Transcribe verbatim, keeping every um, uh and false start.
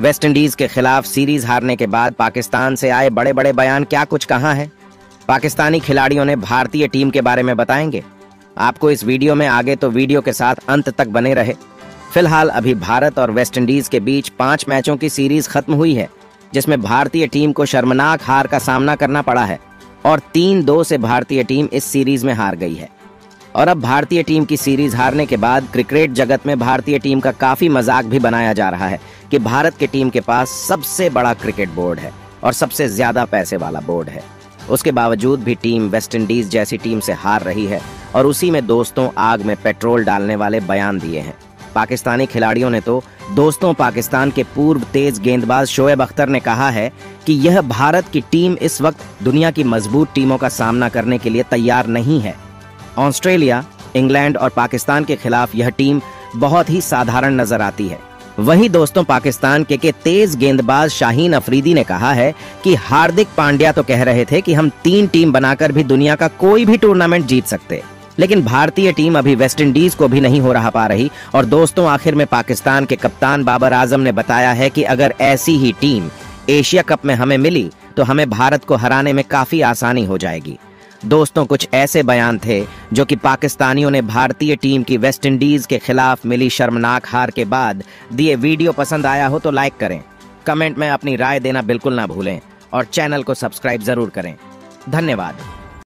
West Indies के खिलाफ series हारने के बाद पाकिस्तान से आए बड़े बड़े बयान क्या कुछ कहाँ है, पाकिस्तानी खिलाड़ियों ने भारतीय टीम के बारे में बताएंगे आपको इस वीडियो में। आगे तो वीडियो के साथ अंत तक बने रहे। फिलहाल अभी भारत और वेस्ट इंडीज़ के बीच पाँच मैचों की सीरीज़ खत्म हुई है, जिसमें भारतीय टीम को शर्मनाक हार का सामना करना पड़ा है और तीन दो से भारतीय टीम इस सीरीज़ में हार गई है। और अब भारतीय टीम की सीरीज़ हारने के बाद क्रिकेट जगत में भारतीय टीम का काफ़ी मजाक भी बनाया जा रहा है कि भारत की टीम के पास सबसे बड़ा क्रिकेट बोर्ड है और सबसे ज़्यादा पैसे वाला बोर्ड है। उसके बावजूद भी टीम वेस्ट इंडीज़ जैसी टीम से हार रही है और उसी में दोस्तों आग में पेट्रोल डालने वाले बयान दिए हैं। पाकिस्तानी खिलाड़ियों ने तो दोस्तों पाकिस्तान के पूर्व तेज गेंदबाज शोएब अख्तर ने कहा है कि यह भारत की टीम इस वक्त दुनिया की मजबूत टीमों का सामना करने के लिए तैयार नहीं है। ऑस्ट्रेलिया, इंग्लैंड और पाकिस्तान के खिलाफ यह टीम बहुत ही साधारण नजर आती है। वहीं दोस्तों पाकिस्तान के, के तेज गेंदबाज शाहीन अफरीदी ने कहा है कि हार्दिक पांड्या तो कह रहे थे कि हम तीन टीम बनाकर भी दुनिया का कोई भी टूर्नामेंट जीत सकते, लेकिन भारतीय टीम अभी वेस्ट इंडीज को भी नहीं हो रहा पा रही। और दोस्तों आखिर में पाकिस्तान के कप्तान बाबर आजम ने बताया है कि अगर ऐसी ही टीम एशिया कप में हमें मिली तो हमें भारत को हराने में काफी आसानी हो जाएगी। दोस्तों कुछ ऐसे बयान थे जो कि पाकिस्तानियों ने भारतीय टीम की वेस्ट इंडीज के खिलाफ मिली शर्मनाक हार के बाद दिए। वीडियो पसंद आया हो तो लाइक करें, कमेंट में अपनी राय देना बिल्कुल ना भूलें और चैनल को सब्सक्राइब जरूर करें। धन्यवाद।